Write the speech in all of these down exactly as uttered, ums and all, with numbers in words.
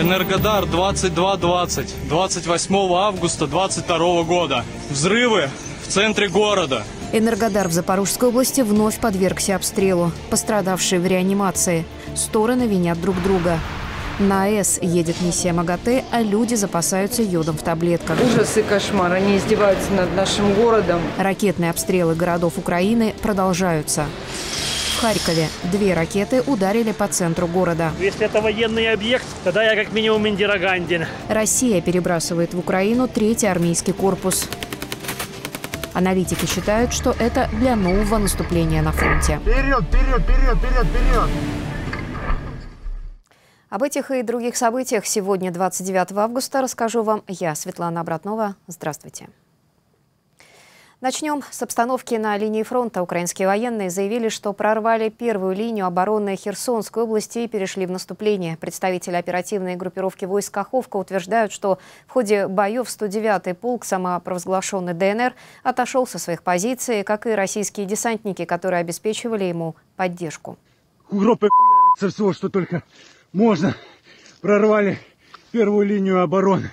Энергодар двадцать два двадцать, двадцать восьмого августа две тысячи двадцать второго года. Взрывы в центре города. Энергодар в Запорожской области вновь подвергся обстрелу. Пострадавшие в реанимации. Стороны винят друг друга. На АЭС едет миссия МАГАТЭ, а люди запасаются йодом в таблетках. Ужас и кошмар. Они издеваются над нашим городом. Ракетные обстрелы городов Украины продолжаются. В Харькове две ракеты ударили по центру города. Если это военный объект, тогда я как минимум Индирагандин. Россия перебрасывает в Украину третий армейский корпус. Аналитики считают, что это для нового наступления на фронте. Вперед, вперед, вперед, вперед, вперед! Об этих и других событиях сегодня, двадцать девятого августа, расскажу вам я, Светлана Обратнова. Здравствуйте. Начнем с обстановки на линии фронта. Украинские военные заявили, что прорвали первую линию обороны Херсонской области и перешли в наступление. Представители оперативной группировки войск «Каховка» утверждают, что в ходе боев сто девятый полк, самопровозглашенный ДНР, отошел со своих позиций, как и российские десантники, которые обеспечивали ему поддержку. Группы со всего, что только можно, прорвали первую линию обороны.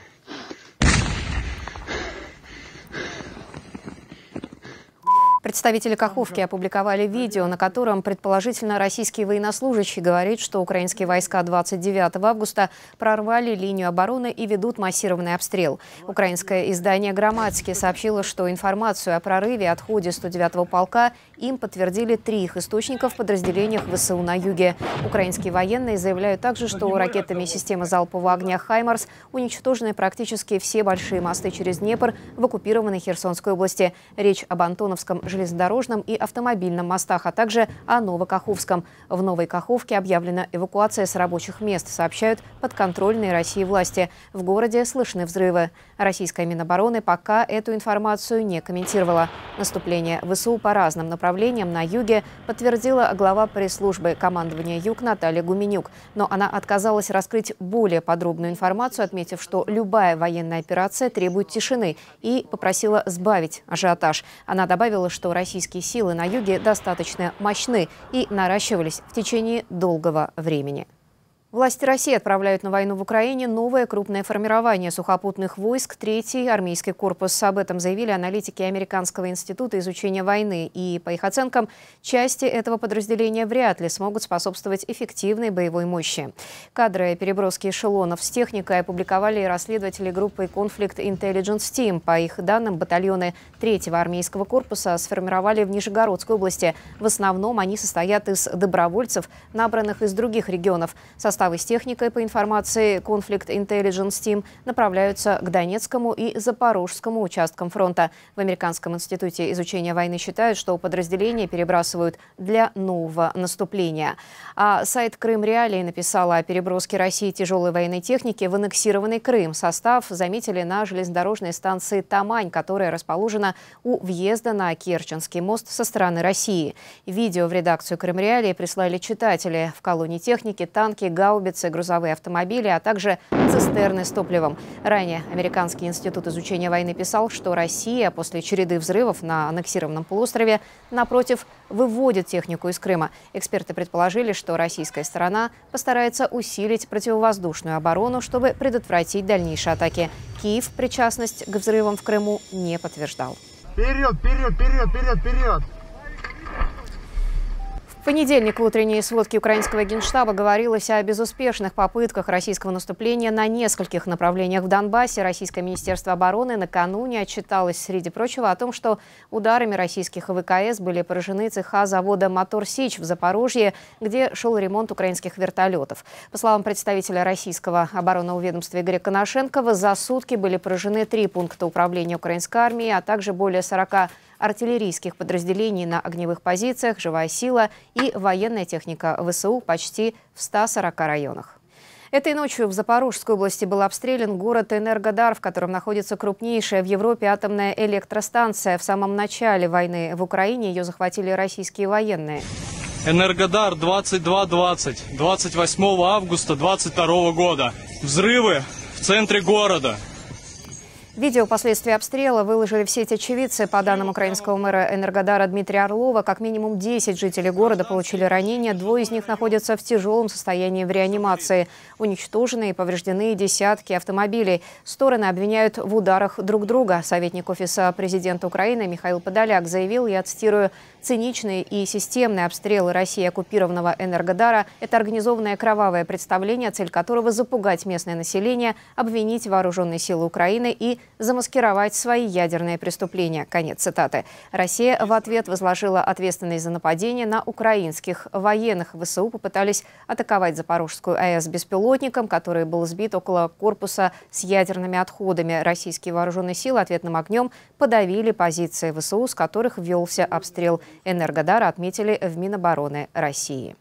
Представители Каховки опубликовали видео, на котором, предположительно, российские военнослужащие говорят, что украинские войска двадцать девятого августа прорвали линию обороны и ведут массированный обстрел. Украинское издание «Громадские» сообщило, что информацию о прорыве и отходе сто девятого полка им подтвердили три их источника в подразделениях ВСУ на юге. Украинские военные заявляют также, что ракетами системы залпового огня «Хаймарс» уничтожены практически все большие мосты через Днепр в оккупированной Херсонской области. Речь об Антоновском железнодорожном железнодорожном и автомобильном мостах, а также о Новокаховском. В Новой Каховке объявлена эвакуация с рабочих мест, сообщают подконтрольные России власти. В городе слышны взрывы. Российская Минобороны пока эту информацию не комментировала. Наступление ВСУ по разным направлениям на юге подтвердила глава пресс-службы командования «Юг» Наталья Гуменюк. Но она отказалась раскрыть более подробную информацию, отметив, что любая военная операция требует тишины, и попросила сбавить ажиотаж. Она добавила, что российские силы на юге достаточно мощны и наращивались в течение долгого времени. Власти России отправляют на войну в Украине новое крупное формирование сухопутных войск, третий армейский корпус. Об этом заявили аналитики Американского института изучения войны. И, по их оценкам, части этого подразделения вряд ли смогут способствовать эффективной боевой мощи. Кадры переброски эшелонов с техникой опубликовали расследователи группы Conflict Intelligence Team. По их данным, батальоны третьего армейского корпуса сформировали в Нижегородской области. В основном они состоят из добровольцев, набранных из других регионов. Составы с техникой, по информации Conflict Intelligence Team, направляются к Донецкому и Запорожскому участкам фронта. В Американском институте изучения войны считают, что подразделения перебрасывают для нового наступления. А сайт «Крым реалии» написал о переброске России тяжелой военной техники в аннексированный Крым. Состав заметили на железнодорожной станции Тамань, которая расположена у въезда на Керченский мост со стороны России. Видео в редакцию «Крым реалии» прислали читатели. В колонии техники, танки, гаубицы, Гаубицы, грузовые автомобили, а также цистерны с топливом. Ранее Американский институт изучения войны писал, что Россия после череды взрывов на аннексированном полуострове, напротив, выводит технику из Крыма. Эксперты предположили, что российская сторона постарается усилить противовоздушную оборону, чтобы предотвратить дальнейшие атаки. Киев причастность к взрывам в Крыму не подтверждал. Вперед, вперед, вперед, вперед, вперед! В понедельник в утренней сводке украинского генштаба говорилось о безуспешных попытках российского наступления на нескольких направлениях в Донбассе. Российское министерство обороны накануне отчиталось, среди прочего, о том, что ударами российских ВКС были поражены цеха завода «Мотор Сич» в Запорожье, где шел ремонт украинских вертолетов. По словам представителя российского оборонного ведомства Игоря Коношенкова, за сутки были поражены три пункта управления украинской армией, а также более сорока артиллерийских подразделений на огневых позициях, живая сила и военная техника ВСУ почти в ста сорока районах. Этой ночью в Запорожской области был обстрелян город Энергодар, в котором находится крупнейшая в Европе атомная электростанция. В самом начале войны в Украине ее захватили российские военные. Энергодар двадцать два двадцать, двадцать восьмого августа две тысячи двадцать второго года. Взрывы в центре города. Видео последствий обстрела выложили в сеть очевидцы. По данным украинского мэра Энергодара Дмитрия Орлова, как минимум десять жителей города получили ранения. Двое из них находятся в тяжелом состоянии в реанимации. Уничтожены и повреждены десятки автомобилей. Стороны обвиняют в ударах друг друга. Советник Офиса президента Украины Михаил Подоляк заявил, я цитирую, «Циничные и системные обстрелы России оккупированного Энергодара – это организованное кровавое представление, цель которого – запугать местное население, обвинить вооруженные силы Украины и замаскировать свои ядерные преступления». Конец цитаты. Россия в ответ возложила ответственность за нападение на украинских военных. ВСУ попытались атаковать Запорожскую АЭС беспилотником, который был сбит около корпуса с ядерными отходами. Российские вооруженные силы ответным огнем подавили позиции ВСУ, с которых велся обстрел Энергодара, отметили в Минобороны России.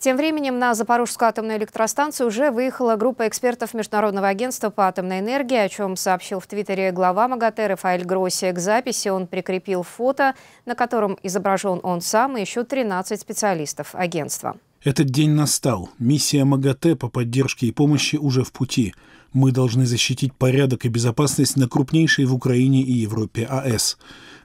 Тем временем на Запорожскую атомную электростанцию уже выехала группа экспертов Международного агентства по атомной энергии, о чем сообщил в Твиттере глава МАГАТЭ Рафаэль Гросси. К записи он прикрепил фото, на котором изображен он сам и еще тринадцать специалистов агентства. Этот день настал. Миссия МАГАТЭ по поддержке и помощи уже в пути. Мы должны защитить порядок и безопасность на крупнейшей в Украине и Европе АЭС.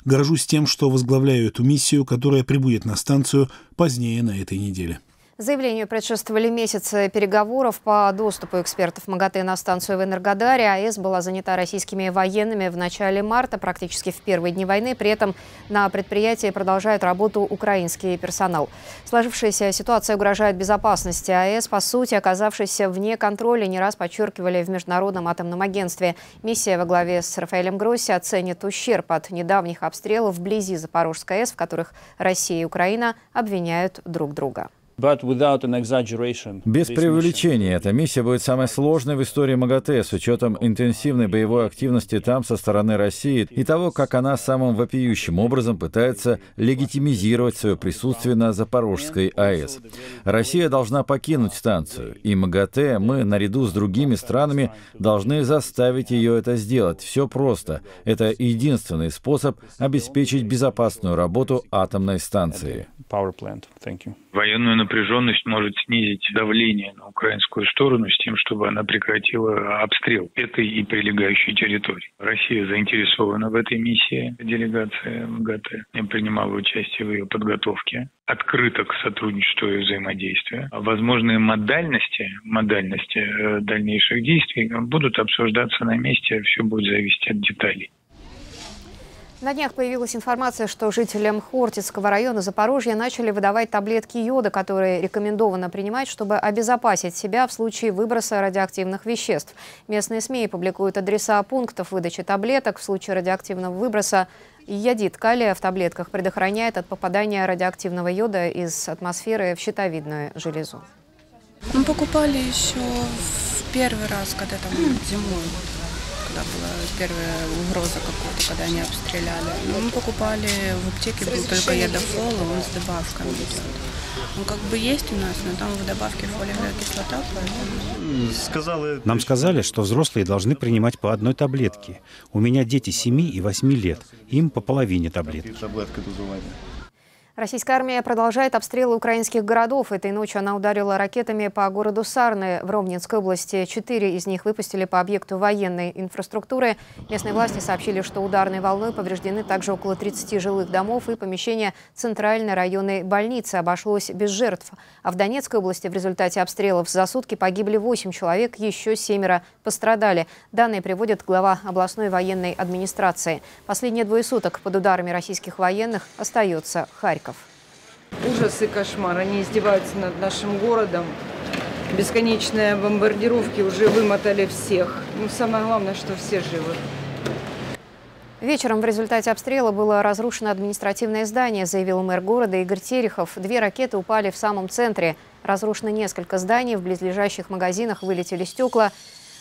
Горжусь тем, что возглавляю эту миссию, которая прибудет на станцию позднее на этой неделе. Заявлению предшествовали месяцы переговоров по доступу экспертов МАГАТЭ на станцию в Энергодаре. АЭС была занята российскими военными в начале марта, практически в первые дни войны. При этом на предприятии продолжает работу украинский персонал. Сложившаяся ситуация угрожает безопасности АЭС, по сути, оказавшейся вне контроля, не раз подчеркивали в Международном атомном агентстве. Миссия во главе с Рафаэлем Гросси оценит ущерб от недавних обстрелов вблизи Запорожской АЭС, в которых Россия и Украина обвиняют друг друга. Без преувеличения, эта миссия будет самой сложной в истории МАГАТЭ с учетом интенсивной боевой активности там со стороны России и того, как она самым вопиющим образом пытается легитимизировать свое присутствие на Запорожской АЭС. Россия должна покинуть станцию, и МАГАТЭ мы, наряду с другими странами, должны заставить ее это сделать. Все просто. Это единственный способ обеспечить безопасную работу атомной станции. Военную напряженность может снизить давление на украинскую сторону с тем, чтобы она прекратила обстрел этой и прилегающей территории. Россия заинтересована в этой миссии. Делегация МАГАТЭ принимала участие в ее подготовке. Открыто к сотрудничеству и взаимодействию. Возможные модальности, модальности дальнейших действий будут обсуждаться на месте. Все будет зависеть от деталей. На днях появилась информация, что жителям Хортицкого района Запорожья начали выдавать таблетки йода, которые рекомендовано принимать, чтобы обезопасить себя в случае выброса радиоактивных веществ. Местные СМИ публикуют адреса пунктов выдачи таблеток в случае радиоактивного выброса. Йодид калия в таблетках предохраняет от попадания радиоактивного йода из атмосферы в щитовидную железу. Мы покупали еще в первый раз, когда там зимой. Когда была первая угроза какой-то, когда они обстреляли. Мы покупали в аптеке, был только едофол, он с добавками идет. Он как бы есть у нас, но там в добавке фолиевая кислота. Поэтому... Нам сказали, что взрослые должны принимать по одной таблетке. У меня дети семи и восьми лет, им по половине таблетки. Российская армия продолжает обстрелы украинских городов. Этой ночью она ударила ракетами по городу Сарны в Ровненской области. Четыре из них выпустили по объекту военной инфраструктуры. Местные власти сообщили, что ударной волной повреждены также около тридцати жилых домов и помещения центральной районной больницы. Обошлось без жертв. А в Донецкой области в результате обстрелов за сутки погибли восемь человек, еще семеро пострадали. Данные приводит глава областной военной администрации. Последние двое суток под ударами российских военных остается Харьков. Ужас и кошмар. Они издеваются над нашим городом. Бесконечные бомбардировки уже вымотали всех. Но самое главное, что все живы. Вечером в результате обстрела было разрушено административное здание, заявил мэр города Игорь Терехов. Две ракеты упали в самом центре. Разрушено несколько зданий, в близлежащих магазинах вылетели стекла.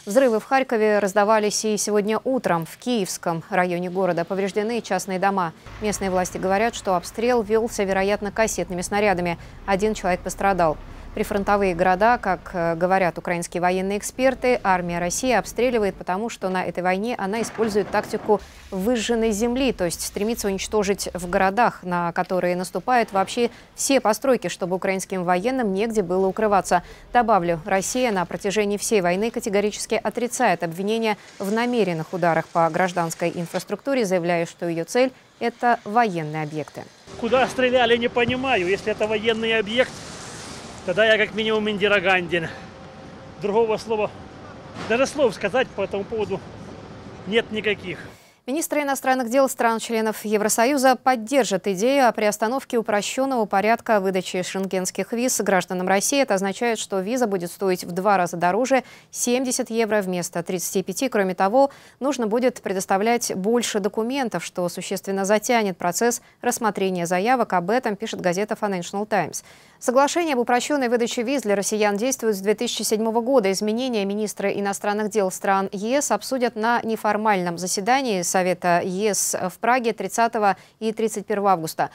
Взрывы в Харькове раздавались и сегодня утром в Киевском районе города. Повреждены частные дома. Местные власти говорят, что обстрел велся, вероятно, кассетными снарядами. Один человек пострадал. Прифронтовые города, как говорят украинские военные эксперты, армия России обстреливает, потому что на этой войне она использует тактику выжженной земли, то есть стремится уничтожить в городах, на которые наступают, вообще все постройки, чтобы украинским военным негде было укрываться. Добавлю, Россия на протяжении всей войны категорически отрицает обвинения в намеренных ударах по гражданской инфраструктуре, заявляя, что ее цель – это военные объекты. Куда стреляли, не понимаю. Если это военный объект, тогда я как минимум индирагандин. Другого слова, даже слов сказать по этому поводу нет никаких. Министры иностранных дел стран-членов Евросоюза поддержат идею о приостановке упрощенного порядка выдачи шенгенских виз гражданам России. Это означает, что виза будет стоить в два раза дороже – семьдесят евро вместо тридцати пяти. Кроме того, нужно будет предоставлять больше документов, что существенно затянет процесс рассмотрения заявок. Об этом пишет газета Financial Times. Соглашение об упрощенной выдаче виз для россиян действует с две тысячи седьмого года. Изменения министры иностранных дел стран ЕС обсудят на неформальном заседании Совета Совета ЕС в Праге тридцатого и тридцать первого августа.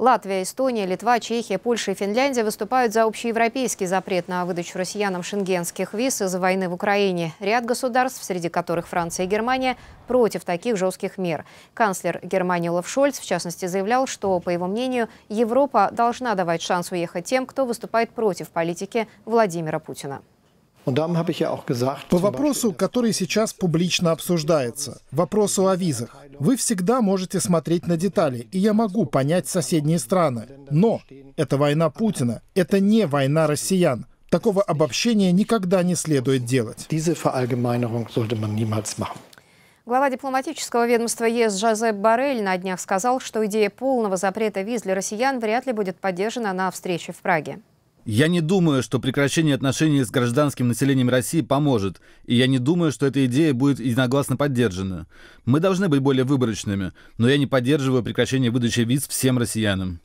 Латвия, Эстония, Литва, Чехия, Польша и Финляндия выступают за общеевропейский запрет на выдачу россиянам шенгенских виз из-за войны в Украине. Ряд государств, среди которых Франция и Германия, против таких жестких мер. Канцлер Германии Олаф Шольц, в частности, заявлял, что, по его мнению, Европа должна давать шанс уехать тем, кто выступает против политики Владимира Путина. По вопросу, который сейчас публично обсуждается, вопросу о визах, вы всегда можете смотреть на детали, и я могу понять соседние страны. Но это война Путина, это не война россиян. Такого обобщения никогда не следует делать. Глава дипломатического ведомства ЕС Жозеп Боррель на днях сказал, что идея полного запрета виз для россиян вряд ли будет поддержана на встрече в Праге. Я не думаю, что прекращение отношений с гражданским населением России поможет, и я не думаю, что эта идея будет единогласно поддержана. Мы должны быть более выборочными, но я не поддерживаю прекращение выдачи виз всем россиянам.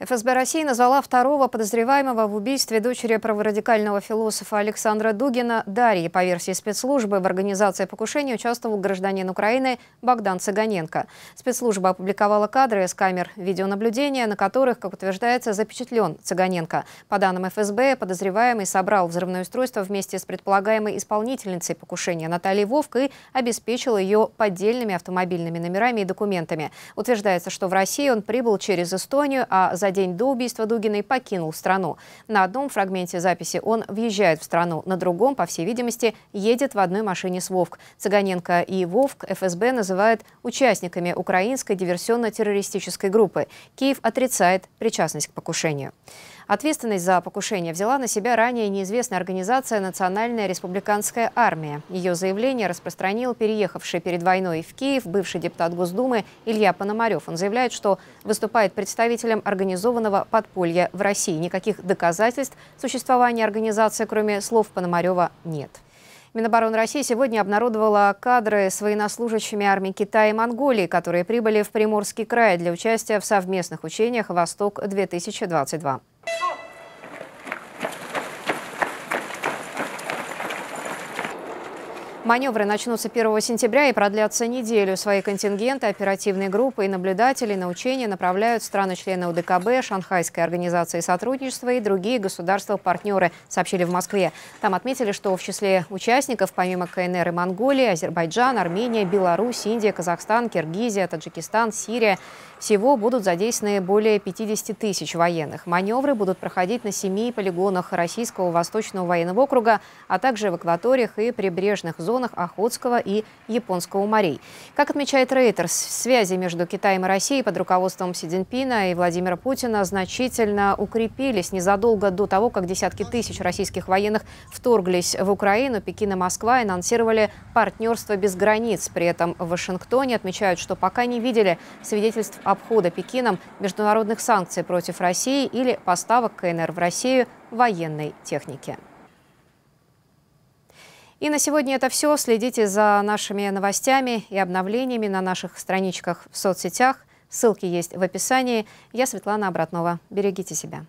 ФСБ России назвала второго подозреваемого в убийстве дочери праворадикального философа Александра Дугина Дарьи. По версии спецслужбы, в организации покушения участвовал гражданин Украины Богдан Цыганенко. Спецслужба опубликовала кадры с камер видеонаблюдения, на которых, как утверждается, запечатлен Цыганенко. По данным ФСБ, подозреваемый собрал взрывное устройство вместе с предполагаемой исполнительницей покушения Натальей Вовк и обеспечил ее поддельными автомобильными номерами и документами. Утверждается, что в России он прибыл через Эстонию, а за день до убийства Дугиной покинул страну. На одном фрагменте записи он въезжает в страну, на другом, по всей видимости, едет в одной машине с Вовк. Цыганенко и Вовк ФСБ называют участниками украинской диверсионно-террористической группы. Киев отрицает причастность к покушению. Ответственность за покушение взяла на себя ранее неизвестная организация «Национальная республиканская армия». Ее заявление распространил переехавший перед войной в Киев бывший депутат Госдумы Илья Пономарев. Он заявляет, что выступает представителем организованного подполья в России. Никаких доказательств существования организации, кроме слов Пономарева, нет. Минобороны России сегодня обнародовала кадры с военнослужащими армий Китая и Монголии, которые прибыли в Приморский край для участия в совместных учениях «Восток-две тысячи двадцать два». Маневры начнутся первого сентября и продлятся неделю. Свои контингенты, оперативные группы и наблюдатели на учения направляют страны-члены ОДКБ, Шанхайской организации сотрудничества и другие государства-партнеры, сообщили в Москве. Там отметили, что в числе участников, помимо КНР и Монголии, Азербайджан, Армения, Беларусь, Индия, Казахстан, Киргизия, Таджикистан, Сирия. Всего будут задействованы более пятидесяти тысяч военных. Маневры будут проходить на семи полигонах Российского Восточного военного округа, а также в акваториях и прибрежных зонах Охотского и Японского морей. Как отмечает Reuters, связи между Китаем и Россией под руководством Си Цзиньпина и Владимира Путина значительно укрепились. Незадолго до того, как десятки тысяч российских военных вторглись в Украину, Пекин и Москва анонсировали партнерство без границ. При этом в Вашингтоне отмечают, что пока не видели свидетельств обхода Пекином международных санкций против России или поставок КНР в Россию военной техники. И на сегодня это все. Следите за нашими новостями и обновлениями на наших страничках в соцсетях. Ссылки есть в описании. Я Светлана Обратнова. Берегите себя.